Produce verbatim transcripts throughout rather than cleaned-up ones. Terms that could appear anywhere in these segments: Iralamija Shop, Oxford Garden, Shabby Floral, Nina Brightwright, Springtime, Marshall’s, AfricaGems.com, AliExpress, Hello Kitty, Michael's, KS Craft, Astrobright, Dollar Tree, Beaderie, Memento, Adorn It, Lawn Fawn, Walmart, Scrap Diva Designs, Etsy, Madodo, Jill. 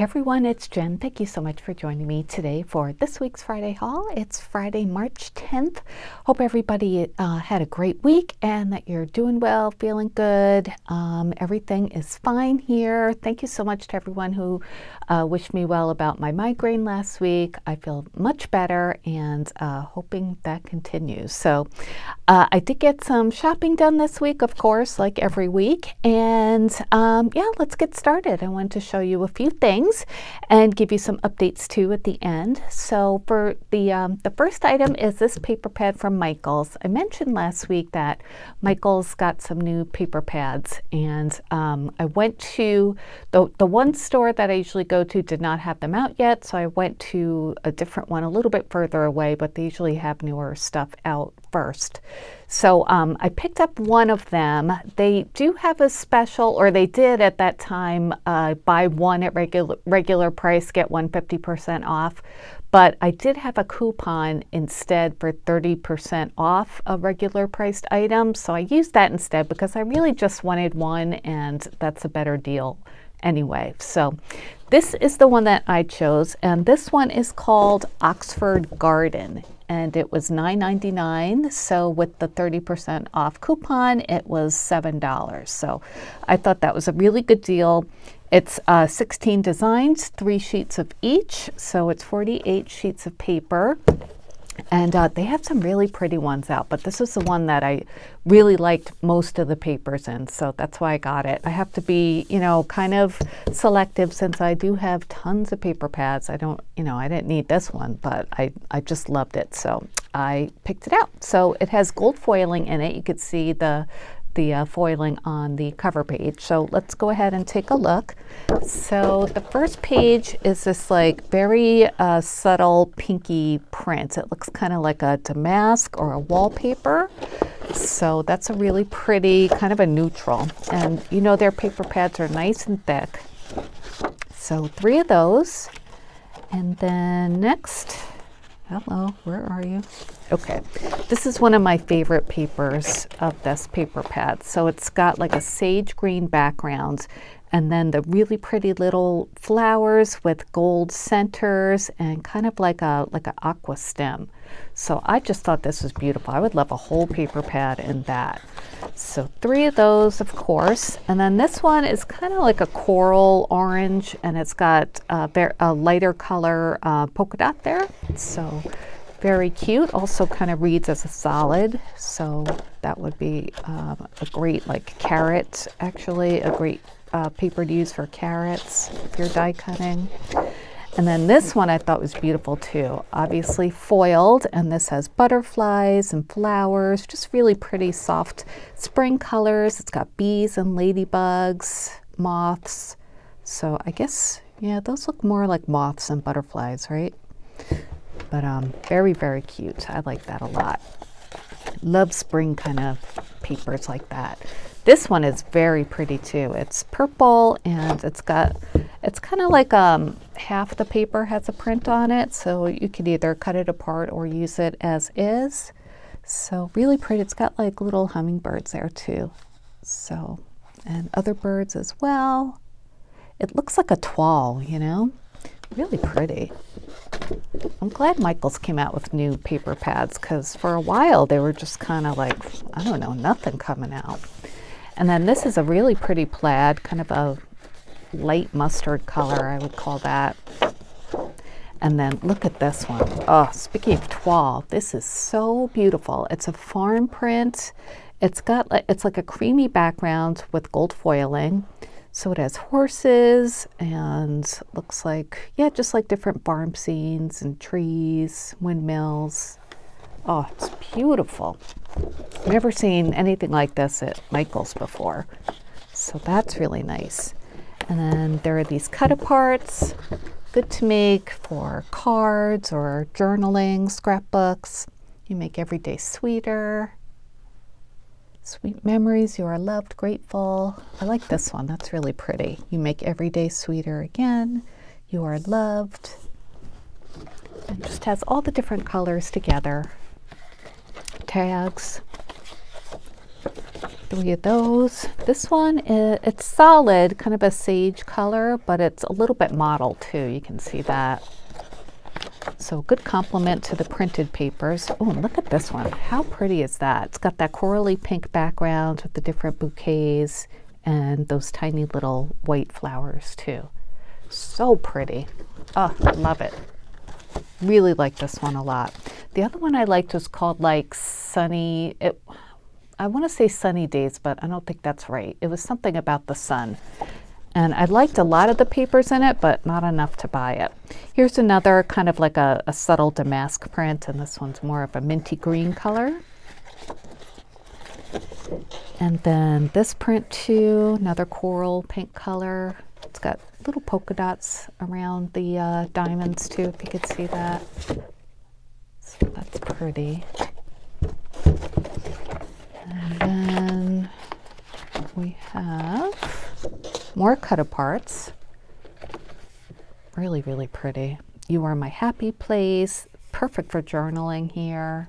Hey everyone, it's Jen. Thank you so much for joining me today for this week's Friday haul. It's Friday, March tenth. Hope everybody uh, had a great week and that you're doing well, feeling good. Um, everything is fine here. Thank you so much to everyone who uh, wished me well about my migraine last week. I feel much better and uh, hoping that continues. So uh, I did get some shopping done this week, of course, like every week. And um, yeah, let's get started. I wanted to show you a few things and give you some updates too at the end. So for the um, the first item is this paper pad from Michael's. I mentioned last week that Michael's got some new paper pads, and um, I went to the, the one store that I usually go to did not have them out yet, so I went to a different one a little bit further away, but they usually have newer stuff out first. So um, I picked up one of them. They do have a special, or they did at that time, uh, buy one at regular regular price, get one fifty percent off. But I did have a coupon instead for thirty percent off a regular priced item. So I used that instead because I really just wanted one, and that's a better deal anyway. So this is the one that I chose, and this one is called Oxford Garden, and it was nine ninety-nine. So with the thirty percent off coupon, it was seven dollars. So I thought that was a really good deal. It's uh, sixteen designs, three sheets of each. So it's forty-eight sheets of paper. And uh, they have some really pretty ones out, but this is the one that I really liked most of the papers in, so that's why I got it. I have to be, you know, kind of selective since I do have tons of paper pads. I don't, you know, I didn't need this one, but I, I just loved it, so I picked it out. So it has gold foiling in it. You could see the, the uh, foiling on the cover page. So let's go ahead and take a look. So the first page is this like very uh, subtle pinky print. It looks kind of like a damask or a wallpaper. So that's a really pretty, kind of a neutral. And you know their paper pads are nice and thick. So three of those. And then next, hello, where are you? Okay, this is one of my favorite papers of this paper pad. So it's got like a sage green background, and then the really pretty little flowers with gold centers and kind of like a like an aqua stem. So I just thought this was beautiful. I would love a whole paper pad in that. So three of those, of course. And then this one is kind of like a coral orange, and it's got a, a lighter color uh, polka dot there. So very cute. Also kind of reads as a solid, so that would be um, a great like carrot, actually a great uh, paper to use for carrots if you're die cutting. And then this one I thought was beautiful too, obviously foiled, and this has butterflies and flowers, just really pretty soft spring colors. It's got bees and ladybugs, moths. So I guess, yeah, those look more like moths and butterflies, right? But um, very, very cute. I like that a lot. Love spring kind of papers like that. This one is very pretty too. It's purple, and it's got, it's kind of like um, half the paper has a print on it. So you could either cut it apart or use it as is. So really pretty. It's got like little hummingbirds there too. So, and other birds as well. It looks like a toile, you know? Really pretty. I'm glad Michael's came out with new paper pads, because for a while they were just kind of like, I don't know, nothing coming out. And then this is a really pretty plaid, kind of a light mustard color, I would call that. And then look at this one. Oh, speaking of toile, this is so beautiful. It's a farm print. It's got, it's like a creamy background with gold foiling. So it has horses and looks like, yeah, just like different farm scenes and trees, windmills. Oh, it's beautiful. Never seen anything like this at Michael's before. So that's really nice. And then there are these cut-aparts, good to make for cards or journaling, scrapbooks. You make every day sweeter. Sweet memories, you are loved, grateful. I like this one, that's really pretty. You make every day sweeter again. You are loved. It just has all the different colors together. Tags. three of those. This one, it, it's solid, kind of a sage color, but it's a little bit mottled too. You can see that. So good complement to the printed papers. Oh, and look at this one. How pretty is that? It's got that corally pink background with the different bouquets and those tiny little white flowers too. So pretty. Oh, I love it. Really like this one a lot. The other one I liked was called like Sunny, it, I want to say Sunny Days, but I don't think that's right. It was something about the sun. And I liked a lot of the papers in it, but not enough to buy it. Here's another kind of like a, a subtle damask print, and this one's more of a minty green color. And then this print too, another coral pink color. It's got little polka dots around the uh, diamonds too, if you could see that. So that's pretty. And then we have more cut-aparts. Really, really pretty. You Are My Happy Place. Perfect for journaling here.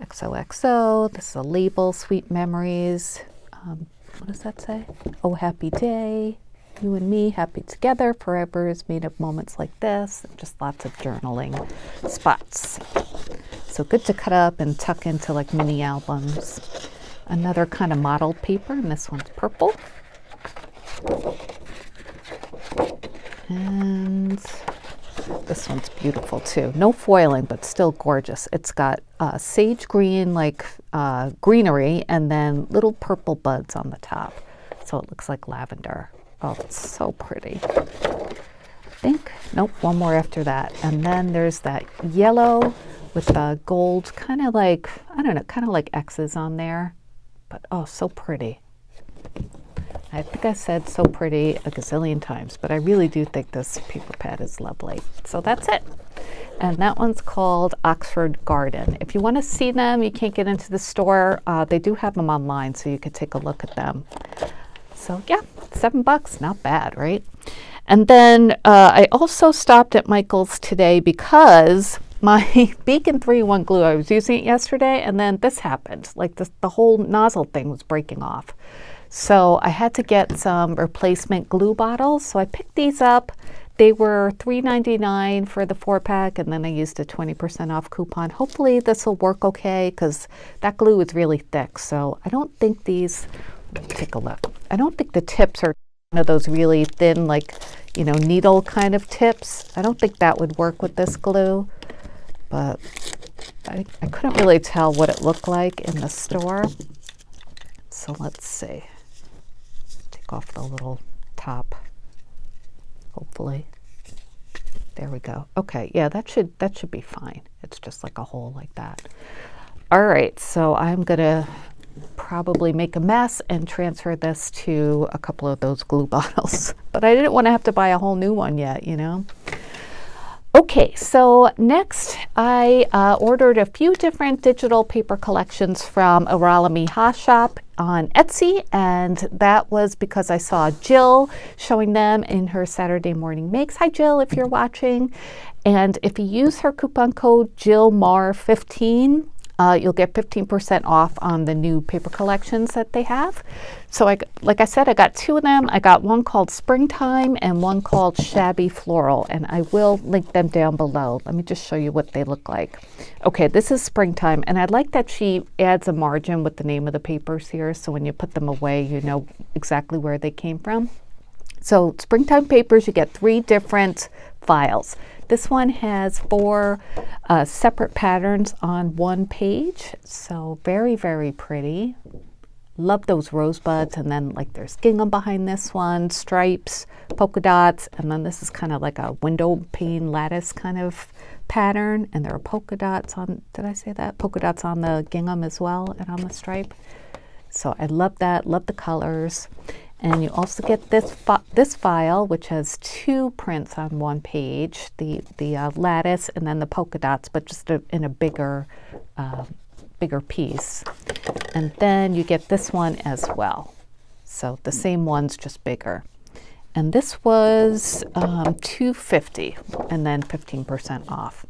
X O X O. This is a label. Sweet Memories. Um, what does that say? Oh, Happy Day. You and Me, Happy Together. Forever is made of moments like this. Just lots of journaling spots. So good to cut up and tuck into like mini albums. Another kind of mottled paper, and this one's purple. And this one's beautiful too. No foiling, but still gorgeous. It's got uh, sage green, like uh, greenery, and then little purple buds on the top. So it looks like lavender. Oh, it's so pretty. I think, nope, one more after that. And then there's that yellow with the gold, kind of like, I don't know, kind of like X's on there. But oh, so pretty. I think I said so pretty a gazillion times, but I really do think this paper pad is lovely. So that's it. And that one's called Oxford Garden. If you want to see them, you can't get into the store. Uh, they do have them online, so you could take a look at them. So yeah, seven bucks, not bad, right? And then uh, I also stopped at Michael's today because my Beacon three in one glue, I was using it yesterday, and then this happened. Like the, the whole nozzle thing was breaking off. So I had to get some replacement glue bottles. So I picked these up. They were three ninety-nine for the four pack, and then I used a twenty percent off coupon. Hopefully this will work okay, because that glue is really thick. So I don't think these, take a look. I don't think the tips are one of those really thin, like, you know, needle kind of tips. I don't think that would work with this glue, but I, I couldn't really tell what it looked like in the store. So let's see. Take off the little top. Hopefully, there we go. Okay, yeah, that should that should be fine. It's just like a hole like that. All right, so I'm gonna probably make a mess and transfer this to a couple of those glue bottles. But I didn't want to have to buy a whole new one yet, you know. Okay, so next I uh, ordered a few different digital paper collections from Iralamija Shop on Etsy, and that was because I saw Jill showing them in her Saturday morning makes. Hi Jill, if you're watching. And if you use her coupon code Jill Mar fifteen, Uh, you'll get fifteen percent off on the new paper collections that they have. So I, like I said, I got two of them. I got one called Springtime and one called Shabby Floral, and I will link them down below. Let me just show you what they look like. Okay, this is Springtime, and I like that she adds a margin with the name of the papers here, so when you put them away, you know exactly where they came from. So Springtime papers, you get three different files. This one has four uh, separate patterns on one page. So very, very pretty. Love those rosebuds. And then like there's gingham behind this one, stripes, polka dots. And then this is kind of like a window pane lattice kind of pattern. And there are polka dots on, did I say that? Polka dots on the gingham as well and on the stripe. So I love that, love the colors. And you also get this fi this file, which has two prints on one page, the the uh, lattice and then the polka dots, but just a, in a bigger uh, bigger piece. And then you get this one as well. So the same one's just bigger. And this was um, two fifty, and then fifteen percent off.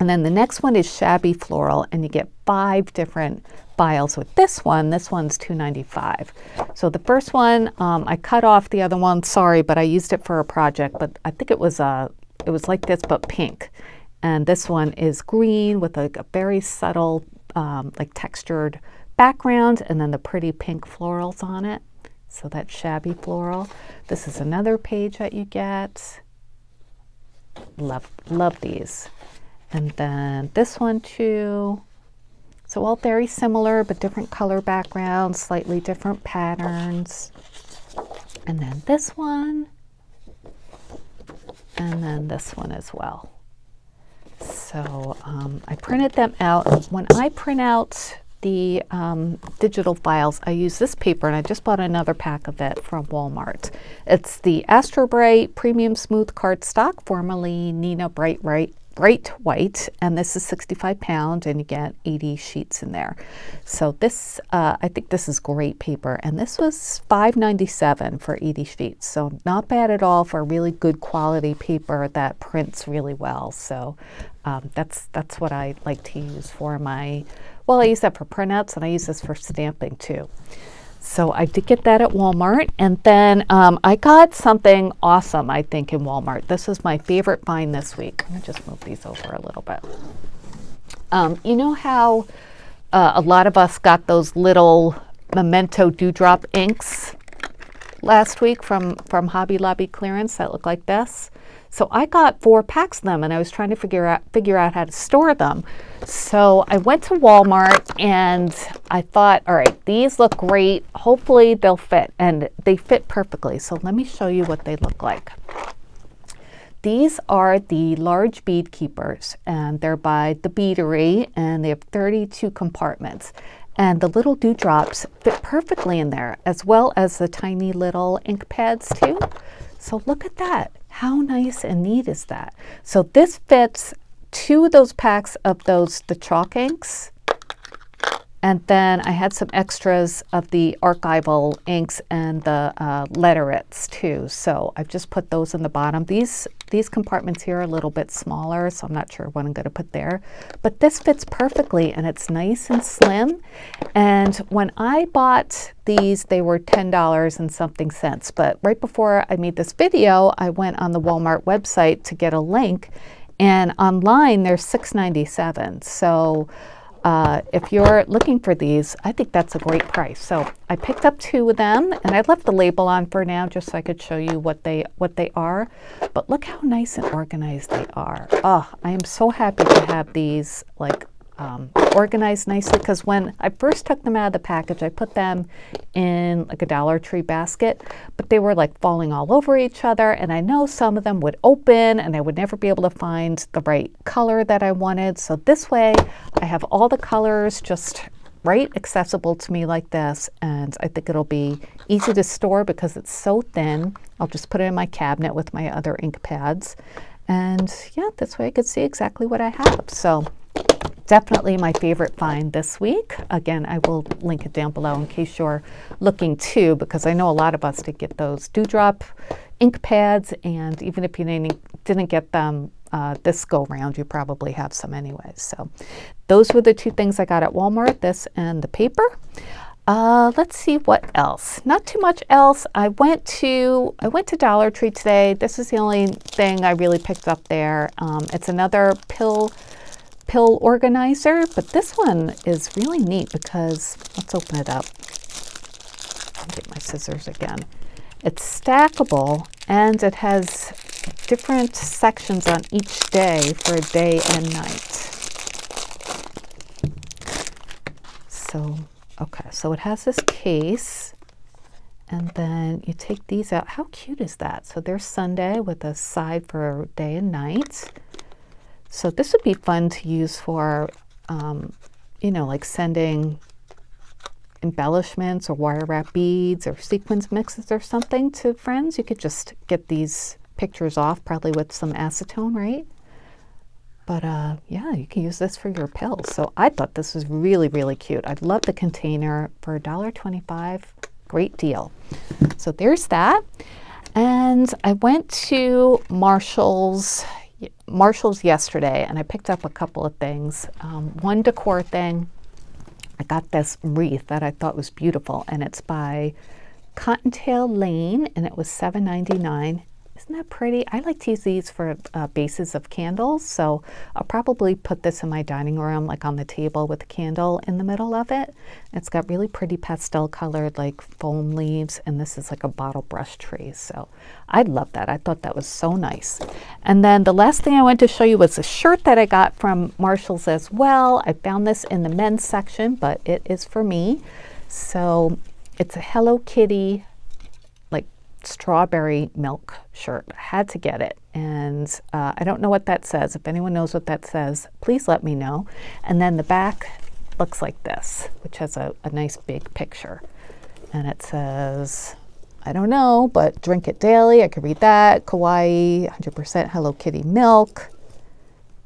And then the next one is Shabby Floral, and you get five different files with this one. This one's two ninety-five. So the first one, um, I cut off the other one, sorry, but I used it for a project, but I think it was, uh, it was like this, but pink. And this one is green with a, a very subtle, um, like textured background, and then the pretty pink florals on it. So that's Shabby Floral. This is another page that you get. Love, love these. And then this one too. So all very similar, but different color backgrounds, slightly different patterns. And then this one. And then this one as well. So um, I printed them out. When I print out the um, digital files, I use this paper, and I just bought another pack of it from Walmart. It's the Astrobright Premium Smooth Cardstock, formerly Nina Brightwright. Bright white, and this is sixty-five pound, and you get eighty sheets in there. So this, uh, I think this is great paper, and this was five ninety-seven for eighty sheets. So not bad at all for really good quality paper that prints really well. So um, that's that's what I like to use for my. Well, I use that for printouts, and I use this for stamping too. So I did get that at Walmart, and then um, I got something awesome, I think, in Walmart. This is my favorite find this week. I'm gonna just move these over a little bit. Um, you know how uh, a lot of us got those little Memento dewdrop inks last week from, from Hobby Lobby clearance that look like this? So I got four packs of them, and I was trying to figure out figure out how to store them. So I went to Walmart, and I thought, all right, these look great. Hopefully they'll fit, and they fit perfectly. So let me show you what they look like. These are the large bead keepers, and they're by the Beaderie, and they have thirty-two compartments. And the little dewdrops fit perfectly in there, as well as the tiny little ink pads too. So look at that. How nice and neat is that? So this fits two of those packs of those, the chalk inks. And then I had some extras of the archival inks and the uh, letterets too. So I've just put those in the bottom. These, these compartments here are a little bit smaller, so I'm not sure what I'm gonna put there. But this fits perfectly, and it's nice and slim. And when I bought these, they were ten dollars and something cents. But right before I made this video, I went on the Walmart website to get a link. And online, they're six ninety-seven. So Uh, if you're looking for these, I think that's a great price. So I picked up two of them, and I left the label on for now just so I could show you what they what they are. But look how nice and organized they are. Oh, I am so happy to have these like um, organized nicely, because when I first took them out of the package, I put them in like a Dollar Tree basket, but they were like falling all over each other, and I know some of them would open, and I would never be able to find the right color that I wanted. So this way, I have all the colors just right accessible to me like this, and I think it'll be easy to store because it's so thin. I'll just put it in my cabinet with my other ink pads, and yeah, this way I could see exactly what I have. So definitely my favorite find this week. Again, I will link it down below in case you're looking too, because I know a lot of us did get those dewdrop ink pads, and even if you didn't, didn't get them Uh, this go round, you probably have some anyways. So those were the two things I got at Walmart, this and the paper. Uh, let's see what else. Not too much else. I went to I went to Dollar Tree today. This is the only thing I really picked up there. Um, it's another pill pill organizer, but this one is really neat because, let's open it up. I'll get my scissors again. It's stackable, and it has different sections on each day for day and night. So, okay, so it has this case, and then you take these out. How cute is that? So there's Sunday with a side for day and night. So this would be fun to use for, um, you know, like sending embellishments or wire wrap beads or sequins mixes or something to friends. You could just get these pictures off, probably with some acetone, right? But uh, yeah, you can use this for your pills. So I thought this was really, really cute. I love the container for a dollar twenty-five. Great deal. So there's that. And I went to Marshall's Marshall's yesterday and I picked up a couple of things. Um, one decor thing, I got this wreath that I thought was beautiful, and it's by Cottontail Lane, and it was seven ninety-nine. Isn't that pretty? I like to use these for uh, bases of candles, so I'll probably put this in my dining room, like on the table with a candle in the middle of it. It's got really pretty pastel colored like foam leaves, and this is like a bottle brush tree, so I love that. I thought that was so nice. And then the last thing I wanted to show you was a shirt that I got from Marshall's as well. I found this in the men's section, but it is for me. So it's a Hello Kitty strawberry milk shirt. I had to get it, and uh, I don't know what that says. If anyone knows what that says, please let me know. And then the back looks like this, which has a, a nice big picture, and it says, I don't know, but drink it daily. I could read that. Kawaii, one hundred percent Hello Kitty milk.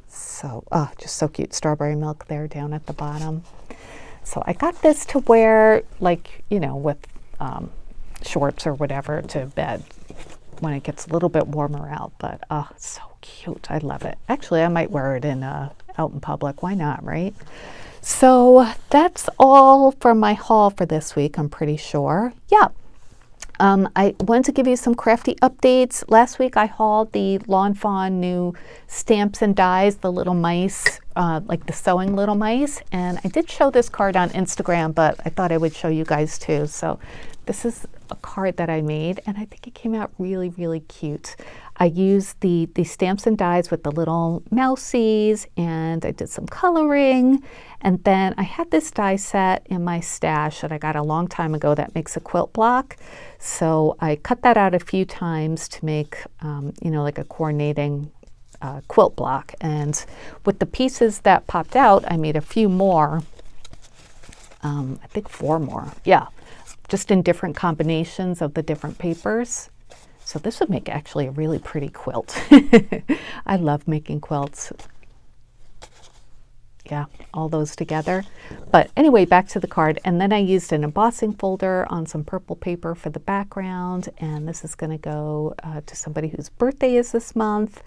So oh, just so cute. Strawberry milk there down at the bottom. So I got this to wear, like, you know, with um, shorts or whatever to bed when it gets a little bit warmer out. But oh, it's so cute. I love it. Actually, I might wear it in uh, out in public. Why not, right? So that's all from my haul for this week, I'm pretty sure. Yeah. Um, I wanted to give you some crafty updates. Last week I hauled the Lawn Fawn new stamps and dies, the little mice, uh, like the sewing little mice. And I did show this card on Instagram, but I thought I would show you guys too. So this is a card that I made, and I think it came out really, really cute. I used the, the stamps and dies with the little mousies, and I did some coloring. And then I had this die set in my stash that I got a long time ago that makes a quilt block. So I cut that out a few times to make, um, you know, like a coordinating uh, quilt block. And with the pieces that popped out, I made a few more, um, I think four more, yeah. Just in different combinations of the different papers. So this would make actually a really pretty quilt. I love making quilts. Yeah, all those together. But anyway, back to the card. And then I used an embossing folder on some purple paper for the background. And this is gonna go uh, to somebody whose birthday is this month.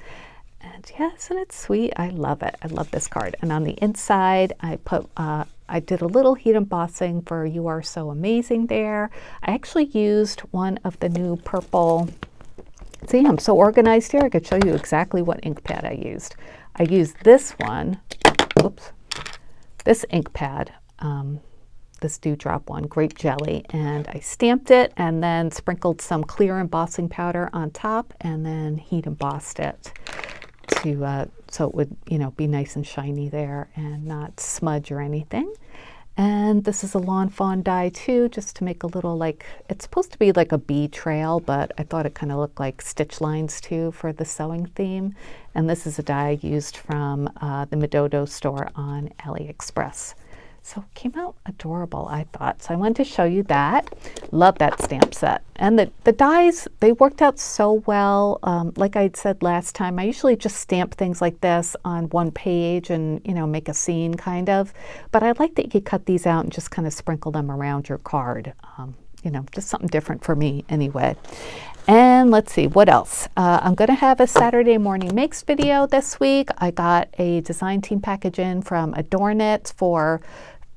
And yeah, isn't it sweet? I love it. I love this card. And on the inside, I put uh, I did a little heat embossing for You Are So Amazing there. I actually used one of the new purple, see, I'm so organized here, I could show you exactly what ink pad I used. I used this one, oops, this ink pad, um, this Dewdrop one, grape jelly, and I stamped it and then sprinkled some clear embossing powder on top and then heat embossed it. To, uh, so it would, you know, be nice and shiny there and not smudge or anything. And this is a Lawn Fawn die too, just to make a little, like, it's supposed to be like a bee trail, but I thought it kind of looked like stitch lines too for the sewing theme. And this is a die I used from uh, the Madodo store on AliExpress. So it came out adorable, I thought. So I wanted to show you that. Love that stamp set. And the, the dies, they worked out so well. Um, like I said last time, I usually just stamp things like this on one page and, you know, make a scene kind of. But I like that you could cut these out and just kind of sprinkle them around your card. Um, you know, just something different for me anyway. And let's see, what else? Uh, I'm gonna have a Saturday morning makes video this week. I got a design team package in from Adorn It for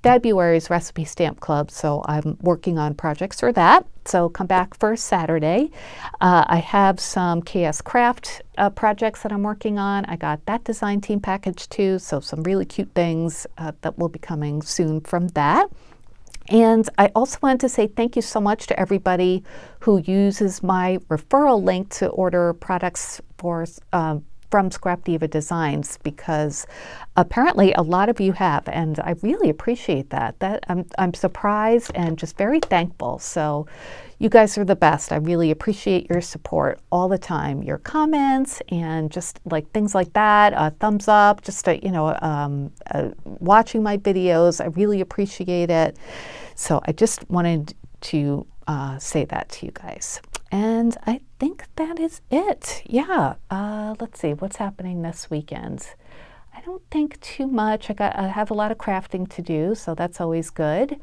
February's Recipe Stamp Club, so I'm working on projects for that. So come back for Saturday. Uh, I have some K S Craft uh, projects that I'm working on. I got that design team package too, so some really cute things uh, that will be coming soon from that. And I also wanted to say thank you so much to everybody who uses my referral link to order products for um, from Scrap Diva Designs, because apparently a lot of you have, and I really appreciate that. That I'm, I'm surprised and just very thankful. So you guys are the best. I really appreciate your support all the time, your comments and just like things like that, a thumbs up, just a, you know, um, a, watching my videos. I really appreciate it. So I just wanted to uh, say that to you guys. And I think that is it. Yeah, uh, let's see, what's happening this weekend? I don't think too much. I, got, I have a lot of crafting to do, so that's always good.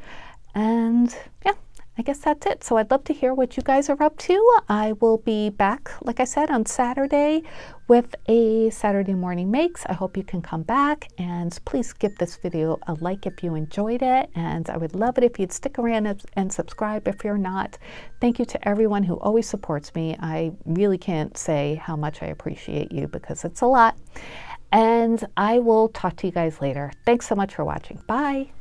And yeah, I guess that's it. So I'd love to hear what you guys are up to. I will be back, like I said, on Saturday with a Saturday morning makes. I hope you can come back, and please give this video a like if you enjoyed it. And I would love it if you'd stick around and subscribe if you're not. Thank you to everyone who always supports me. I really can't say how much I appreciate you, because it's a lot. And I will talk to you guys later. Thanks so much for watching. Bye.